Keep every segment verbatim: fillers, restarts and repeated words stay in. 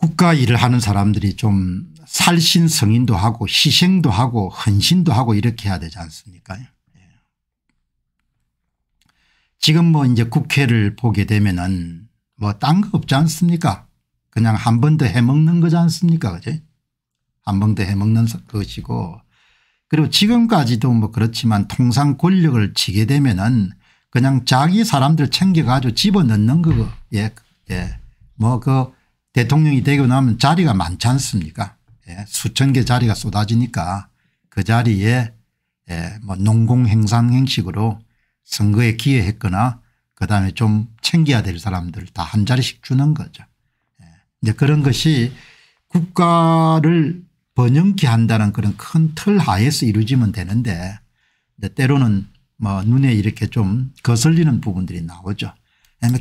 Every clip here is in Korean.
국가 일을 하는 사람들이 좀 살신 성인도 하고 희생도 하고 헌신도 하고 이렇게 해야 되지 않습니까? 지금 뭐 이제 국회를 보게 되면은 뭐 딴 거 없지 않습니까? 그냥 한 번 더 해먹는 거지 않습니까? 그죠? 한 번 더 해먹는 것이고, 그리고 지금까지도 뭐 그렇지만 통상 권력을 쥐게 되면은 그냥 자기 사람들 챙겨가지고 집어넣는 거고, 예, 예, 뭐 그 대통령이 되고 나면 자리가 많지 않습니까? 예, 수천 개 자리가 쏟아지니까 그 자리에 예, 뭐 농공행상행식으로 선거에 기여했거나 그다음에 좀 챙겨야 될 사람들 다 한 자리씩 주는 거죠. 예, 이제 그런 것이 국가를 번영케 한다는 그런 큰 틀 하에서 이루어지면 되는데, 근데 때로는 뭐 눈에 이렇게 좀 거슬리는 부분들이 나오죠.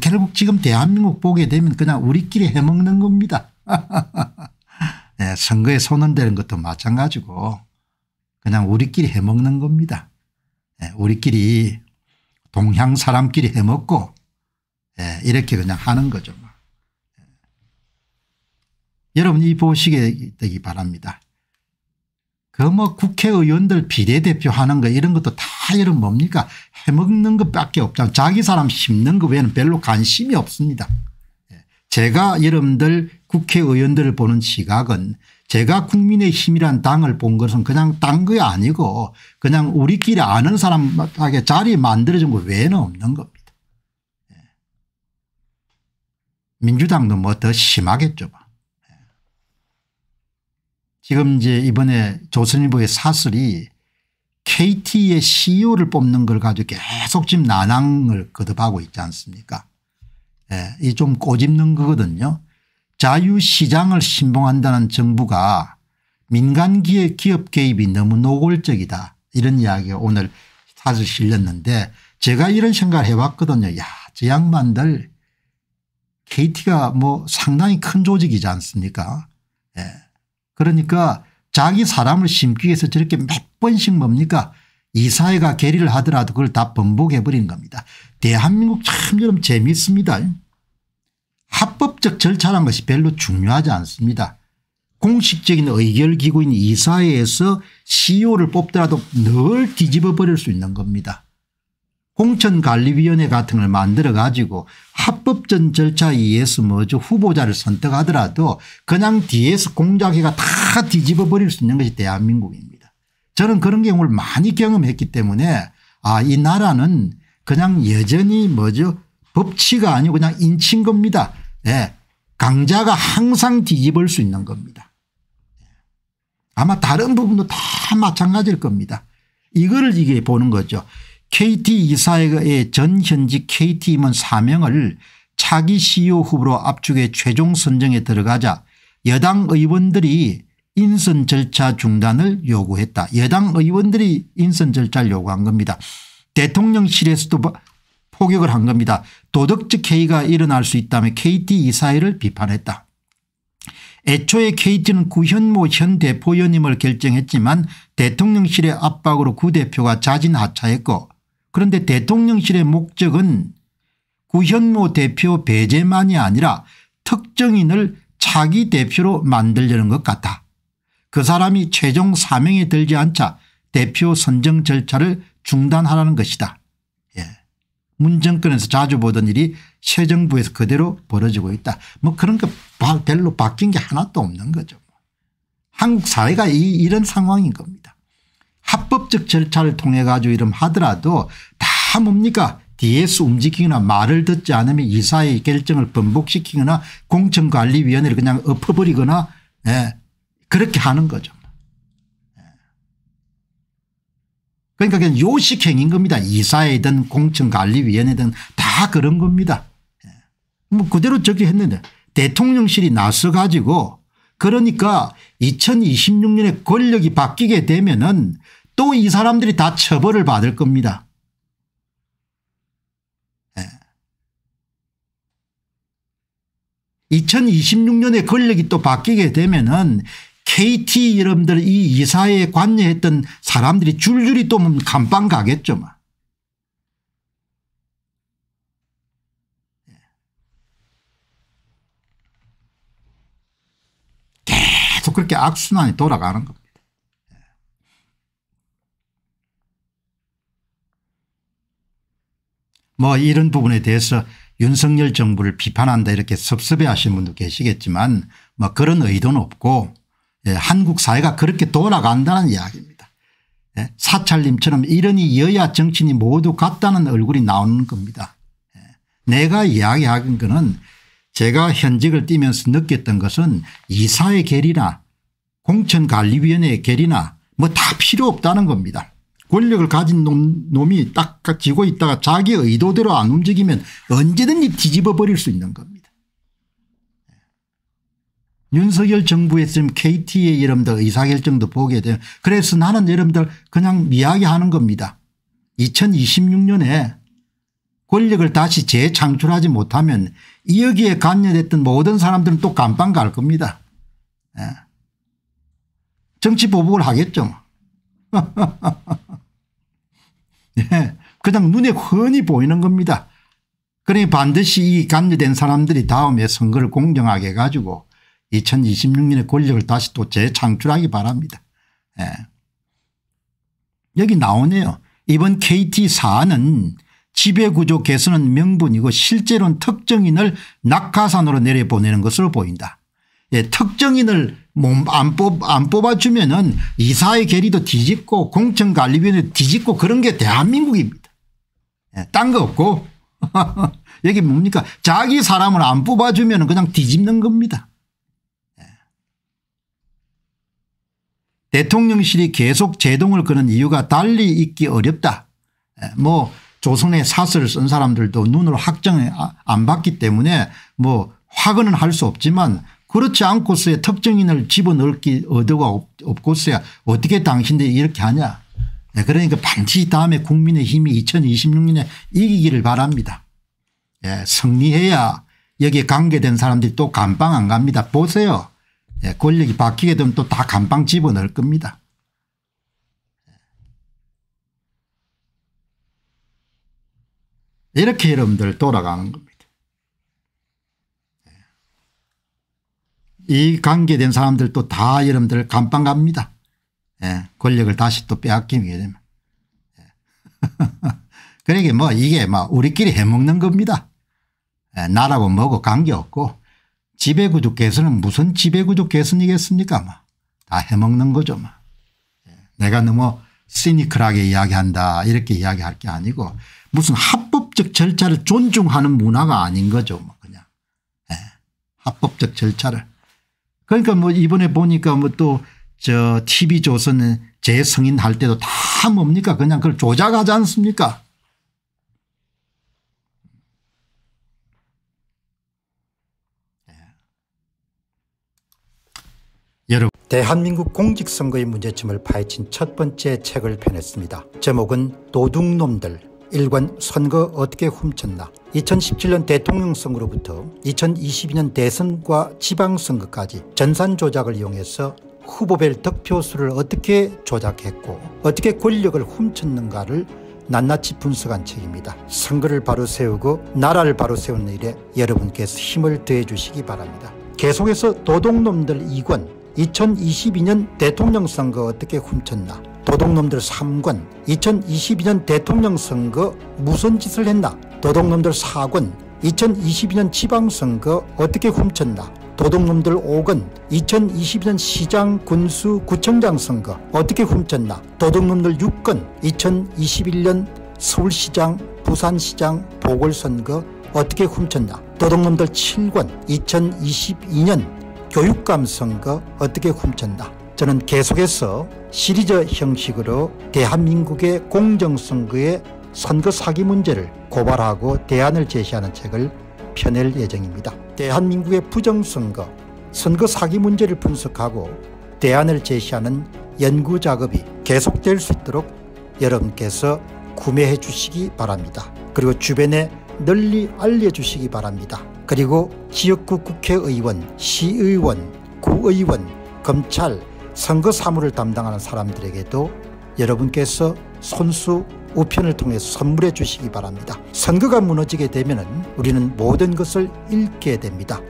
결국 지금 대한민국 보게 되면 그냥 우리끼리 해먹는 겁니다. 네, 선거에 손흔대는 것도 마찬가지고 그냥 우리끼리 해먹는 겁니다. 네, 우리끼리 동향 사람끼리 해먹고, 네, 이렇게 그냥 하는 거죠. 네. 여러분이 보시기 바랍니다. 그 뭐 국회의원들 비례대표 하는 거 이런 것도 다 이런 뭡니까? 해먹는 것밖에 없잖아요. 자기 사람 심는 것 외에는 별로 관심이 없습니다. 제가 여러분들 국회의원들을 보는 시각은, 제가 국민의힘이란 당을 본 것은 그냥 딴 거 아니고 그냥 우리끼리 아는 사람에게 자리 만들어준 것 외에는 없는 겁니다. 민주당도 뭐 더 심하겠죠. 지금 이제 이번에 조선일보의 사설이 케이티의 씨이오를 뽑는 걸 가지고 계속 지금 난항을 거듭하고 있지 않습니까? 예, 이 좀 꼬집는 거거든요. 자유시장을 신봉한다는 정부가 민간 기업 개입이 너무 노골적이다, 이런 이야기가 오늘 사설 실렸는데, 제가 이런 생각을 해봤거든요. 야, 저 양반들 케이티가 뭐 상당히 큰 조직이지 않습니까? 예. 그러니까 자기 사람을 심기 위해서 저렇게 몇 번씩 뭡니까? 이사회가 결의를 하더라도 그걸 다 번복해버린 겁니다. 대한민국 참 좀 재미있습니다. 합법적 절차란 것이 별로 중요하지 않습니다. 공식적인 의결기구인 이사회에서 씨이오를 뽑더라도 늘 뒤집어버릴 수 있는 겁니다. 공천관리위원회 같은 걸 만들어 가지고 합법적 절차에 의해서 뭐죠, 후보자를 선택하더라도 그냥 뒤에서 공작회가 다 뒤집어 버릴 수 있는 것이 대한민국입니다. 저는 그런 경우를 많이 경험했기 때문에, 아, 이 나라는 그냥 여전히 뭐죠, 법치가 아니고 그냥 인치인 겁니다. 예, 강자가 항상 뒤집을 수 있는 겁니다. 아마 다른 부분도 다 마찬가지일 겁니다. 이거를 이게 보는 거죠. 케이티 이사회의 전 현직 케이티 임원 사 명을 차기 씨이오 후보로 압축해 최종 선정에 들어가자 여당 의원들이 인선 절차 중단을 요구했다. 여당 의원들이 인선 절차를 요구한 겁니다. 대통령실에서도 포격을 한 겁니다. 도덕적 해이가 일어날 수 있다며 케이티 이사회를 비판했다. 애초에 케이티는 구현모 현 대표위원님을 결정했지만 대통령실의 압박으로 구 대표가 자진하차했고, 그런데 대통령실의 목적은 구현모 대표 배제만이 아니라 특정인을 차기 대표로 만들려는 것 같아. 그 사람이 최종 사명에 들지 않자 대표 선정 절차를 중단하라는 것이다. 예. 문정권에서 자주 보던 일이 새 정부에서 그대로 벌어지고 있다. 뭐 그런 거 별로 바뀐 게 하나도 없는 거죠. 한국 사회가 이, 이런 상황인 겁니다. 합법적 절차를 통해 가지고 이름 하더라도 다 뭡니까? 뒤에서 움직이거나 말을 듣지 않으면 이사회의 결정을 번복시키거나 공천관리위원회를 그냥 엎어버리거나, 예, 그렇게 하는 거죠. 그러니까 그냥 요식행인 겁니다. 이사회든 공천관리위원회든 다 그런 겁니다. 뭐 그대로 저기 했는데 대통령실이 나서 가지고 그러니까 이천이십육 년에 권력이 바뀌게 되면은 또 이 사람들이 다 처벌을 받을 겁니다. 이천이십육 년에 권력이 또 바뀌게 되면은 케이티 여러분들 이 이사에 관여했던 사람들이 줄줄이 또 감방 가겠죠. 막. 계속 그렇게 악순환이 돌아가는 겁니다. 뭐 이런 부분에 대해서 윤석열 정부를 비판한다 이렇게 섭섭해하시는 분도 계시겠지만 뭐 그런 의도는 없고 예, 한국 사회가 그렇게 돌아간다는 이야기입니다. 예, 사찰님처럼 이러니 여야 정치인이 모두 같다는 얼굴이 나오는 겁니다. 예, 내가 이야기하는 것은 제가 현직을 뛰면서 느꼈던 것은 이사의 계리나 공천관리위원회의 계리나 뭐 다 필요 없다는 겁니다. 권력을 가진 놈, 놈이 딱 쥐고 있다가 자기 의도대로 안 움직이면 언제든지 뒤집어 버릴 수 있는 겁니다. 윤석열 정부에서 지금 케이티의 여러분들 의사결정도 보게 돼요. 그래서 나는 여러분들 그냥 이야기하는 겁니다. 이천이십육 년에 권력을 다시 재창출하지 못하면 여기에 관여됐던 모든 사람들은 또 감방 갈 겁니다. 예. 정치 보복을 하겠죠. 예, 그냥 눈에 흔히 보이는 겁니다. 그러니 반드시 이 관여된 사람들이 다음에 선거를 공정하게 가지고 이천이십육 년에 권력을 다시 또 재창출하기 바랍니다. 예. 여기 나오네요. 이번 케이티 사안은 지배구조 개선은 명분이고 실제로는 특정인을 낙하산으로 내려보내는 것으로 보인다. 예, 특정인을 몸 안 뽑, 안 뽑아주면은 이사의 계리도 뒤집고 공천관리위원회도 뒤집고 그런 게 대한민국입니다. 예, 딴 거 없고. 여기 뭡니까? 자기 사람을 안 뽑아주면은 그냥 뒤집는 겁니다. 예. 대통령실이 계속 제동을 거는 이유가 달리 있기 어렵다. 예, 뭐 조선의 사설을 쓴 사람들도 눈으로 확정을 안 받기 때문에 뭐 확언은 할 수 없지만 그렇지 않고서야 특정인을 집어넣기 의도가 없고서야 어떻게 당신들이 이렇게 하냐. 그러니까 반드시 다음에 국민의힘이 이천이십육 년에 이기기를 바랍니다. 예, 승리해야 여기에 관계된 사람들이 또 감방 안 갑니다. 보세요. 예, 권력이 바뀌게 되면 또 다 감방 집어넣을 겁니다. 이렇게 여러분들 돌아가는 겁니다. 이 관계된 사람들도 다 여러분들 감방 갑니다. 예, 권력을 다시 또 빼앗기게 되면. 예. 그러니까 뭐 이게 뭐 우리끼리 해먹는 겁니다. 예, 나라고 뭐고 관계없고 지배구조 개선은 무슨 지배구조 개선이겠습니까. 뭐. 다 해먹는 거죠. 뭐. 예. 내가 너무 시니컬하게 이야기한다 이렇게 이야기할 게 아니고 무슨 합법적 절차를 존중하는 문화가 아닌 거죠. 뭐 그냥 예. 합법적 절차를. 그러니까 뭐 이번에 보니까 뭐 또 저 티비조선 재승인 할 때도 다 뭡니까 그냥 그걸 조작하지 않습니까. 네. 여러분 대한민국 공직선거의 문제점을 파헤친 첫 번째 책을 펴냈습니다. 제목은 도둑놈들 일권 선거 어떻게 훔쳤나. 이천십칠 년 대통령 선거로부터 이천이십이 년 대선과 지방선거까지 전산 조작을 이용해서 후보별 득표수를 어떻게 조작했고 어떻게 권력을 훔쳤는가를 낱낱이 분석한 책입니다. 선거를 바로 세우고 나라를 바로 세우는 일에 여러분께서 힘을 더해 주시기 바랍니다. 계속해서 도둑놈들 이권 이천이십이 년 대통령 선거 어떻게 훔쳤나. 도둑놈들 삼권 이천이십이 년 대통령 선거 무슨 짓을 했나. 도둑놈들 사권 이천이십이 년 지방선거 어떻게 훔쳤나. 도둑놈들 오권 이천이십이 년 시장 군수 구청장 선거 어떻게 훔쳤나. 도둑놈들 육권 이천이십일 년 서울시장 부산시장 보궐선거 어떻게 훔쳤나. 도둑놈들 칠권 이천이십이 년 교육감 선거 어떻게 훔쳤나. 저는 계속해서 시리즈 형식으로 대한민국의 공정선거의 선거 사기 문제를 고발하고 대안을 제시하는 책을 펴낼 예정입니다. 대한민국의 부정선거, 선거 사기 문제를 분석하고 대안을 제시하는 연구작업이 계속될 수 있도록 여러분께서 구매해 주시기 바랍니다. 그리고 주변에 널리 알려주시기 바랍니다. 그리고 지역구 국회의원, 시의원, 구의원, 검찰, 선거 사무를 담당하는 사람들에게도 여러분께서 손수 우편을 통해서 선물해 주시기 바랍니다. 선거가 무너지게 되면 우리는 모든 것을 잃게 됩니다.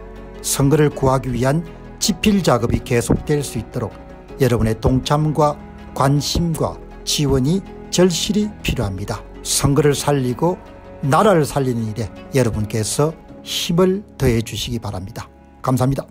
선거를 구하기 위한 지필 작업이 계속될 수 있도록 여러분의 동참과 관심과 지원이 절실히 필요합니다. 선거를 살리고 나라를 살리는 일에 여러분께서 힘을 더해 주시기 바랍니다. 감사합니다.